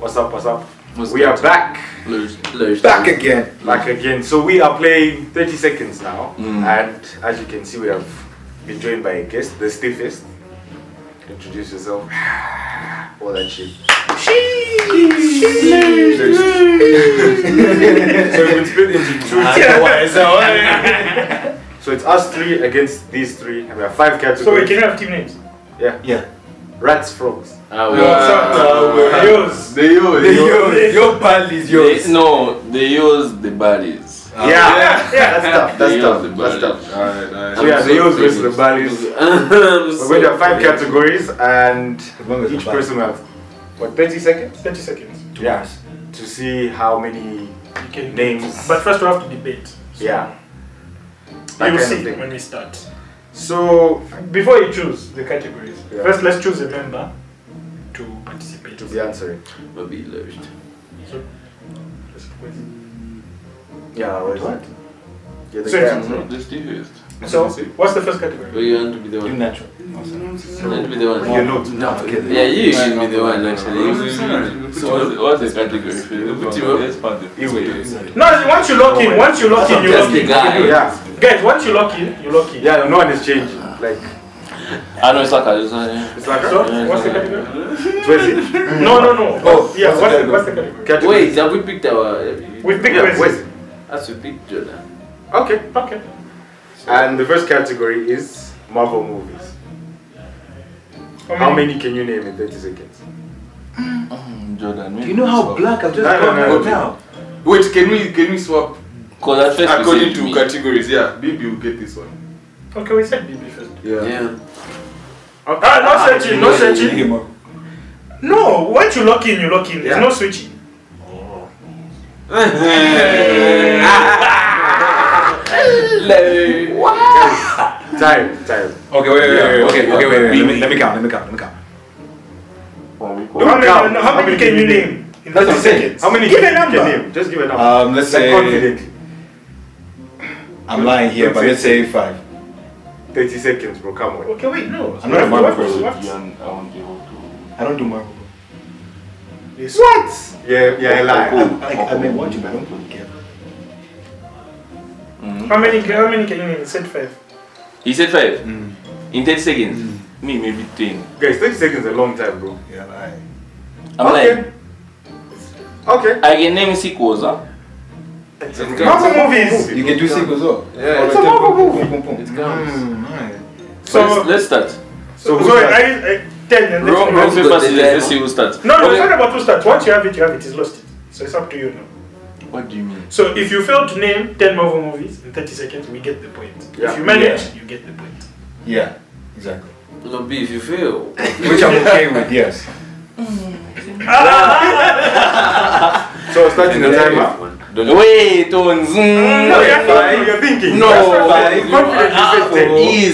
What's up, what's up? What's we are back. Back again. Back again. So we are playing 30 seconds now. And as you can see, we have been joined by a guest, the stiffest. Introduce yourself. All that shit. So we've been split into two. So it's us three against these three. And we have five categories. So we can have team names? Yeah. Yeah. Rats, frogs. They use. Your ball is yours. They use the bodies. Yeah, that's tough. Alright. So yeah, they use the bodies. So we have five categories, and each person will have what, 30 seconds? 30 seconds. Yeah. To see how many names. But first we have to debate. So yeah. You will see when we start. So, before you choose the categories, first let's choose a member to participate. To be answering. Will be left. So, what? Yeah, the so, what's the first category? Well, you want to be the one. You natural. You want to be the one. You're not together. Yeah, you should be the one actually. So, what's the category? No, once you lock in, you lock in. Yeah. Guys, once you lock in, you lock in. Yeah, no one is changing. Like, I know it's like so, what's the category? No. Oh, yeah, what's the category? Wait, have we picked our. We picked Wes. As we picked Jordan. Okay. So, and the first category is Marvel movies. How many can you name in 30 seconds? Jordan, do you know how black I've just come now? Wait, can we swap? According to categories, yeah. Bibi will get this one. Okay, we said Bibi first. Yeah. Okay. No searching. No, once you lock in, you lock in. There's no switching. Oh. Time. Okay, wait. Let me count. How many can you name? In 30 seconds. How many give a number. Just give a number. Let's say... confidently. I'm lying here, but let's say 5. 30 seconds, bro. Come on. Okay, wait, no. I'm not a Marvel person. I don't do Marvel. What? Yeah, I lie. I may watch it, but I don't really care. How many can you name? He said 5. He said 5? In 10 seconds? Me, maybe 10. Guys, 30 seconds is a long time, bro. Yeah, I'm lying. Okay. I can name sequels, Marvel movies. You can do sequels, yeah. It's a Marvel movie. It counts. So let's start. So I tell you. Let's see who starts. No, it's not about who starts. Once you have it is lost. So it's up to you now. What do you mean? So if you fail to name 10 Marvel movies in 30 seconds, we get the point. Yeah. If you manage, you get the point. Yeah, exactly. No, B, if you fail, which I'm okay with, yes. So starting the timer. Wait, you're thinking.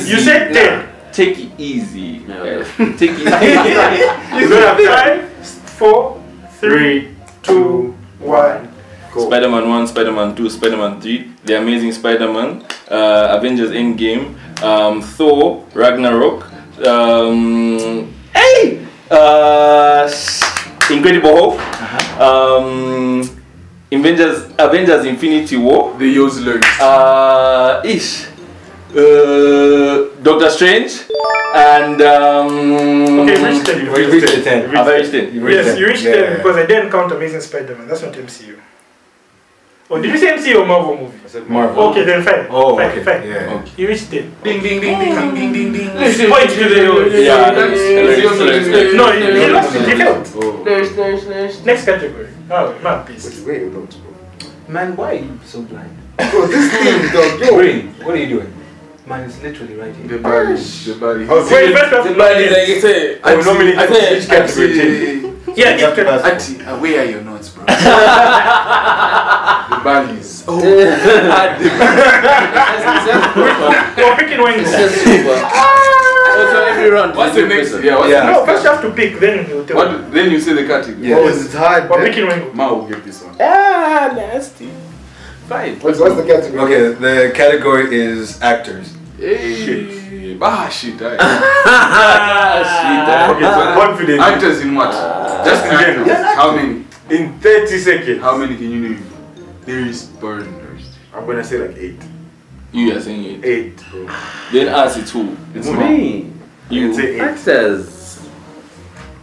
You said 10. Take it easy. Take it easy. You don't have 5, 4, 3, 2, 1. Go. Spider-Man 1, Spider-Man 2, Spider-Man 3, The Amazing Spider-Man, Avengers Endgame, Thor, Ragnarok, Incredible Hulk, Avengers Infinity War, The Yo's Lyrics, Doctor Strange, and okay, you reached 10. Yes, you reached 10 because I didn't count Amazing Spider-Man. That's not MCU. Oh, did you say MCU or Marvel movie? I said Marvel. Okay, then fine. Oh, fine. Yeah. Okay. You reached 10. Ding, ding, ding. Point to the road. Yeah. No, you lost it. You failed. Next category. Oh, man, peace. Wait, you don't, bro. Man, why are you so blind? Bro, this thing, dog. What are you doing? Man, it's literally right here. The body. Oh, wait, first the body, like you say. I normally get each category. Yeah, you have where are your notes, bro? The bodies. Oh, we're picking wings. So every round. What's the next? No, first you have to pick, then you tell. Then you say the category. Yeah. Oh, it's hard. We're picking wings. Ma will get this one. Ah, nasty. Fine. What's the category? Okay, the category is actors. Hey. Shit. Ah, shit. Okay, so confident. Actors in what? Just in how many? In 30 seconds. How many can you name? There is burners. I'm gonna say like 8. You are saying 8. 8, bro. Then us it's who? It's me. You say 8. Actors.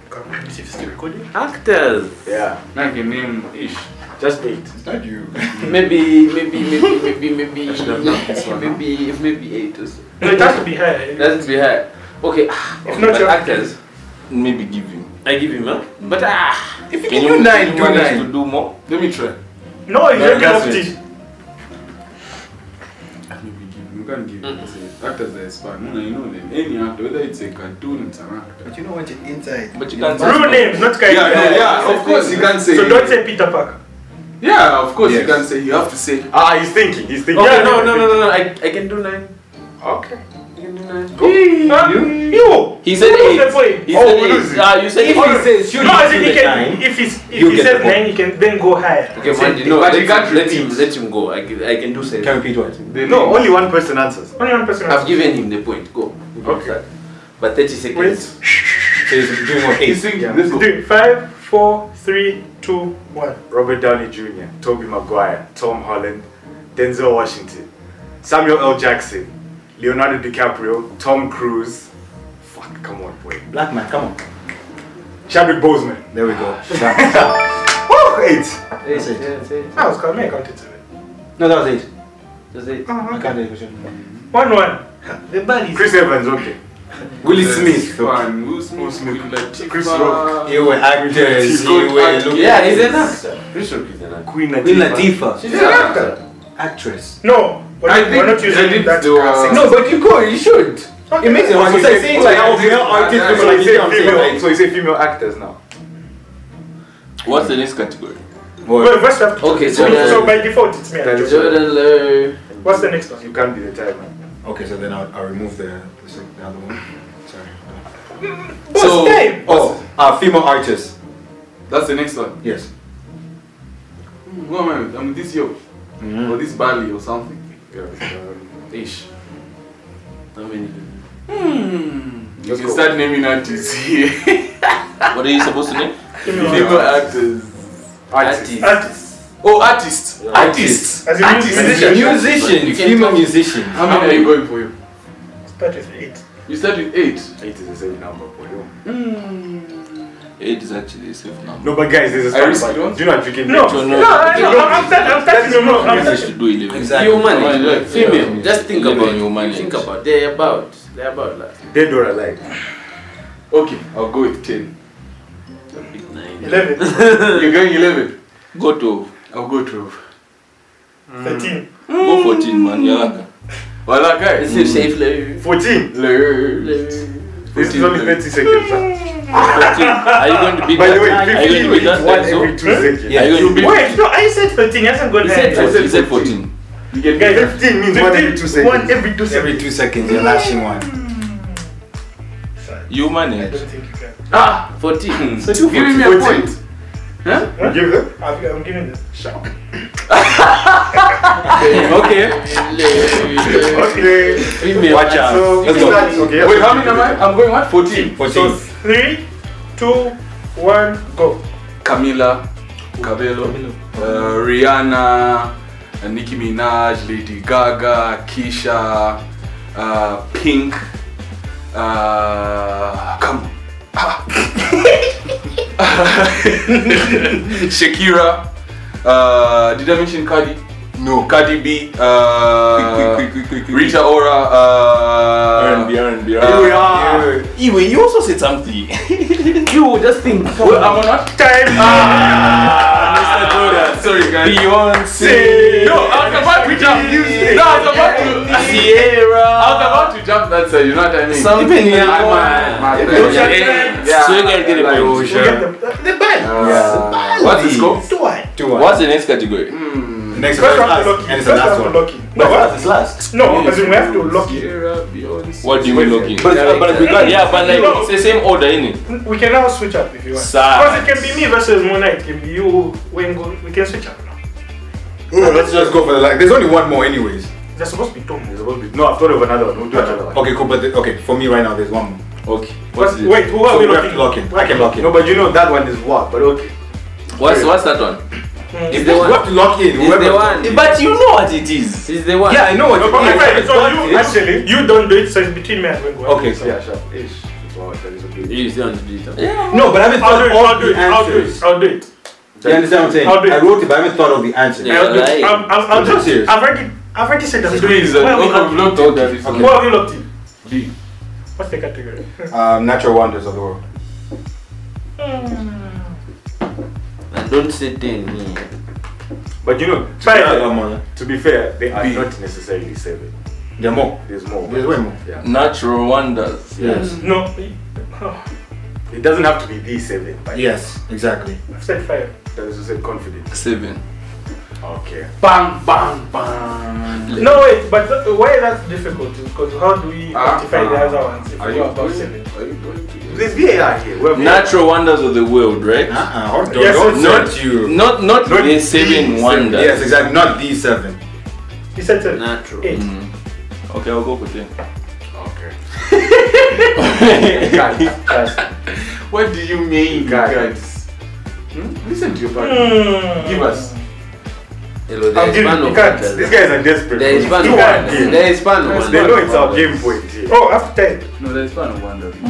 God, is it still recording? Actors. Yeah. Now you can name ish. Just 8. It's not you. Maybe 8 or so. No, it has to be high. It has to be high. Okay. If not your actors, maybe give him. I give him, huh? But if you can do 9, do 9. To do more? Let me try. No, you don't have to. You can't give it. Actors are span. No, you know them. Any actor, whether it's a cartoon, it's an actor. But you know what you inside. But you can't say. Real names, not characters. Yeah, of course you can't say. So don't say Peter Parker. Yeah, of course you can't say. You have to say. He's thinking. Yeah, no. I can do 9. Okay. You. He said 8. You said if he says no, I think he can. If he says 9, he can then go higher. Okay, man. You know, let him go. I can do 7. Can repeat what? No, only one person answers. I've given him the point. Go. Okay. But 30 seconds. He's doing what? He's doing 5, 4, 3, 2, 1. Robert Downey Jr., Tobey Maguire, Tom Holland, Denzel Washington, Samuel L. Jackson, Leonardo DiCaprio, Tom Cruise. Fuck, come on, boy. Black man, come on. Chadwick Boseman. There we go. Woo! 8. That's it. That was called me. I counted 7. No, that was 8. That's 8. I counted 1-1. Chris Evans, okay. Willie Smith. Will Smith. Chris Rock. You were actors. Yeah, he's an actor. Chris Rock is an actor. Queen Latifah. She's an actor. Actress. No. I think we're not using that. No, but you go, you should. Okay. It makes it worse. So you say female actors now. What's the next category? Well, first we have to. Okay, so by default it's me. Jordan. What's the next one? You can't be the timer. Okay, so then I'll remove the other one. Sorry. So name? Female artists. That's the next one. Yes. Who am I with? I'm with this yo, or this Bali or something. Ish. How many? You can start naming artists here. What are you supposed to name? Female actors. Artists. Oh, artists. Yeah. Artists. Musicians. Female musicians. How many are you going for? You start with 8. You start with 8. 8 is the same number for you. 8 is actually a safe number. No, but guys, there's a start. Do you know what you can do? No. I'm starting. Exactly. Human, female. Just think about human. Think about. They're about like. Dead or alive. Okay, I'll go with 10. 11. You're going 11. Go 12. I'll go 12. 13. Go 14, man. Yeah. Well, guys. It's safe, like 14. This is only 30 seconds. 14. Are you going to beat that? By the way, 15 will beat 1 every 2 seconds. Yeah, wait, no, I said 13. I said go ahead. You said 14. You get guys, 15 means 1 every 2 seconds. 1 every 2 seconds. Every 2 seconds, you're lashing 1. You manage. I don't think you can. 14. So you're giving me a point. Huh? You give them? I'm giving them. Shock. Okay. Watch out. So, let's go. Okay, wait, how many am I? I'm going what? 14. 14. 3, 2, 1, go. Camilla Cabello, Rihanna, Nicki Minaj, Lady Gaga, Keisha, Pink. Come. Shakira. Did I mention Cardi? No. Cardi B. Quick. Rita Ora. R&B. You also said something. You just think. Well, I'm on time. Mr. Jordan. Sorry, guys. Beyoncé. No, I was about to jump. Sierra. I was about to jump. That's it. You know what I mean? Something. Yeah. So you guys get a point. The band. What's the score? 2-1. What's the next category? Next one, and it's the last one. No, what's the last? No, because we have to lock it. What do you mean locking? But we got but like it's the same order, innit? We can now switch up if you want. Because it can be me versus Moon Knight, it can be you, Wengo. We can switch up now. Let's just go for the like. There's only one more, anyways. There's supposed to be two. No, I've thought of another one. We'll do another one. Okay, cool. But okay, for me right now, there's one more. Okay. What's this? Wait, who are we locking? I can lock in. No, but you know that one is what? But okay. What's that one? If they want to lock in, whoever. But you know what it is. It's the one. Yeah, I know what it is. So you actually, you don't do it. So it's between me and Wengu. Okay, so yeah, sure. Ish. You still on the digital. No, but I haven't thought of the answers. I'll do it. You understand what I'm saying? I wrote it, but I haven't thought of the answers. I'm just serious. I've already said that. Please, what have you locked in? B. What's the category? Natural wonders of the world. And don't sit in me. But you know, to be fair, they are not necessarily saving. There's more. There's way more. Yeah. Natural wonders. Yes. No. It doesn't have to be the seven. Yes, exactly. I've said five. That is to say confident. Seven. Okay. Bang, bang, bang. No, wait, but why that's difficult? Because how do we quantify the other ones if we are about seven? There's VAR here. We're natural wonders of the world, right? Yes, not you. Not the seven wonders. Yes, exactly. Not the seven. He said seven. Natural. Eight. Okay, I'll go with it. Okay. Guys. What do you mean, guys? Listen to your partner. Give us. Hello, these guys are desperate. There is one. There is one. They know it's our game point here. Oh, after 10. No, there is one wonder. 5.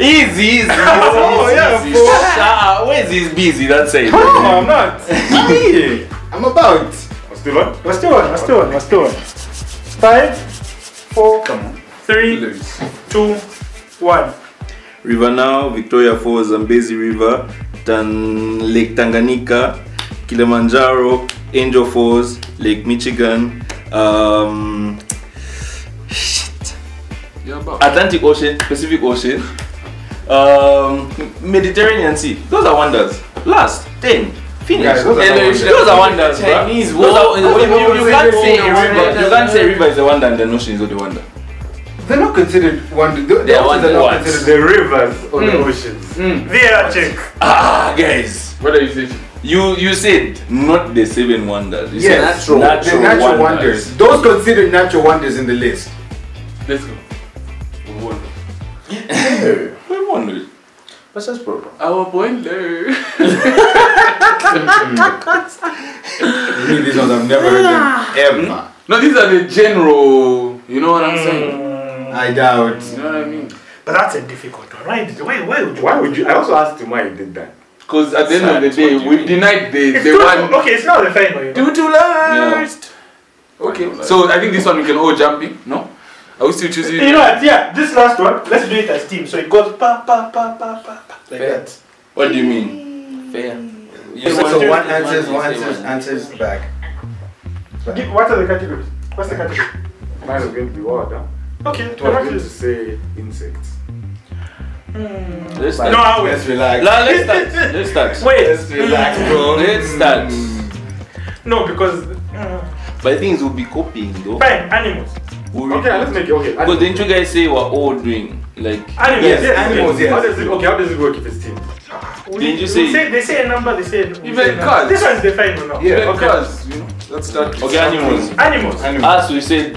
Easy. Oh, yeah. Where is this busy? That's it. No, I'm not. I'm about. Let's do one. 5, 4, 3, 2, 1. River Nile, Victoria Falls, Zambezi River, Lake Tanganyika, Kilimanjaro, Angel Falls, Lake Michigan, Atlantic Ocean, Pacific Ocean, Mediterranean Sea. Those are wonders. Last 10. Guys, those are wonders. Chinese wall. You can't say a river. You can't say river is a wonder and the ocean is not a wonder. They're not considered wonder. They're not considered the rivers or the oceans. They are check. Guys, what are you saying? You said not the seven wonders. You said natural wonders. Those considered natural wonders in the list. Let's go. We won. We won. What's this problem? Our boiler. These ones I've never heard them ever. No, these are the general. You know what I'm saying? I doubt. You know what I mean? But that's a difficult one, right? Why would you? I also asked him why he did that. Because at the end of the day, we denied the one. Okay, it's not the final. You know? Too last. Yeah. Okay. So I think this one we can all jump in. No. I will still choose you. You know what? Yeah, this last one, let's do it as team. So it goes pa pa pa pa pa pa like that. What do you mean? Fair. So one answers back. What are the categories? What's the category? Mine is going to be water. Okay. I'm going to say insects. Let's start. No, I will. Let's relax. Let's start. Wait. Let's relax, bro. Let's start. No, because. But things will be copying though. Fine. Animals. Okay, let's make it okay. Because didn't you guys say we're all doing like animals? Yes. How does it work if it's team? Didn't you say they say a number? They say even cars. This one's the final now. Yeah, okay. Cars. You know, let's start. Okay, animals. As we said,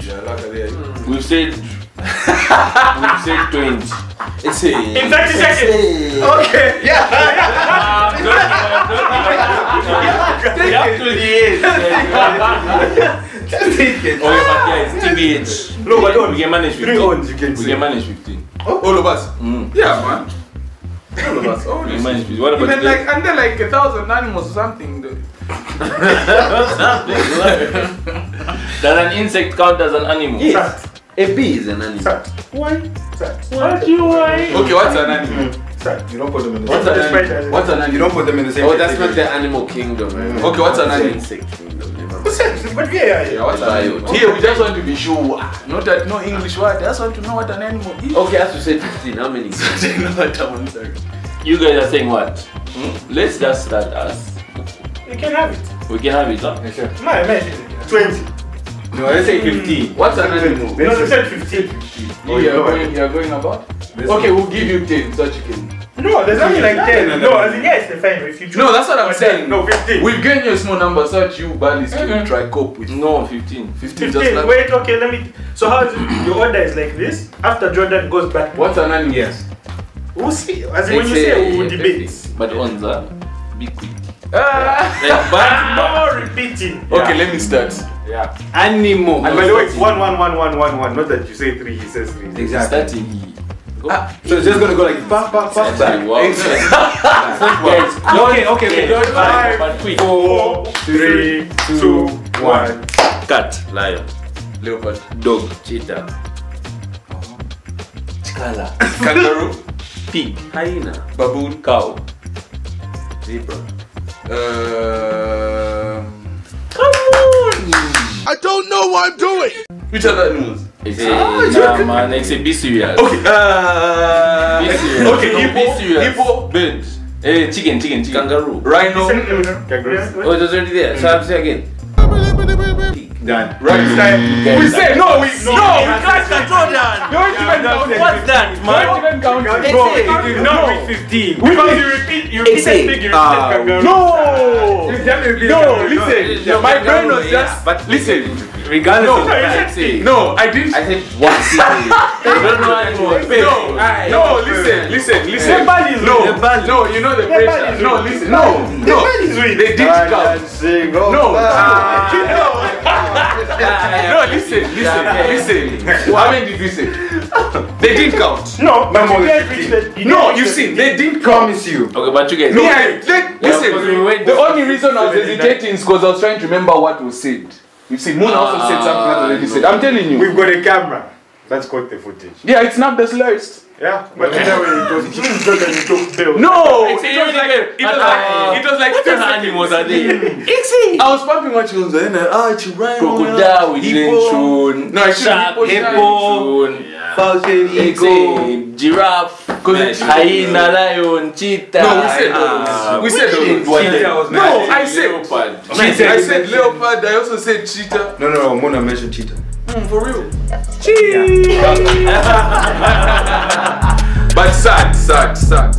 we've said 20. It's in 30 seconds. Okay. Yeah. Just take it. Guys, TBH. No, but don't. We can manage 15. We can manage 15. All of us? Yeah, man. All of us. All of us. What about even like, under like 1,000 animals or something. Does an insect count as an animal? Yes. A bee is an animal. Why? What do you want? Okay, what's an animal? You don't put them in the same category. What's an animal? You don't put them in the same category. Oh, that's not the animal kingdom, right? Okay, what's an animal? Insect kingdom. But we just want to be sure. Not that no English word. I just want to know what an animal is. Okay, as you said 15, how many? You guys are saying what? Let's just start us. You can have it. We can have it, huh? Yeah, sure. No, 20. No, let's say 15. What's an animal? No, they said 15. Oh, you're going about? Okay, we'll give you 10 so you can. No, there's only like 10. No, I mean, yes, they're fine with you. No, that's what I'm saying. No, 15. We've given you a small number, so that you barely can try cope with. No, 15. 15. Just like wait, okay, let me. So how is it? Your order is like this. After Jordan goes back. What's an anime? Yes. We'll see. As in when you say we will debate. But on that, be quick. But more repeating. Okay, let me start. Yeah. Animo. And by the way, it's 1, 1, 1, 1, 1, 1. Not that you say 3, he says 3. Exactly. So it's just gonna go like pop, pop, pop, back. Okay, okay. 5, 4, 3, 2, 1. Cat, lion, leopard, dog, cheetah, chikala, kangaroo, pig, hyena, baboon, cow, zebra. Come on! I don't know what I'm doing. Which other animals? Man, it's a be serious. Okay. Bird. Chicken. Kangaroo. Rhino. Kangaroo. Oh, it was already there. So I'm saying again. Done. Right. We say no. We can't control that. Don't even count. What's that, man? Don't even count. No, it's 15. Because you repeat, you repeat. No. Listen. My brain was just. But listen. Regardless no, I didn't. I said what? No, listen. No, you know the pressure. No, listen. No. They didn't count. No, listen. How many did you say? They didn't count. No, no, you see, they didn't promise you. Okay, but you guys. Listen. The only reason I was hesitating is because I was trying to remember what was said. You see, Moon also said something that already said. I'm telling you. We've got a camera. Let's cut the footage. Yeah, it's not the slowest. Yeah, but either way, it goes. No! It was like two animals a day. I was pumping what you was doing. Crocodile with lechon. No, I should hippo. Giraffe. Hyena, lion, cheetah. No, we said those. No, I said leopard. I said leopard. I also said cheetah. No, Mona mentioned cheetah. For real. Cheese. Yeah. But sad.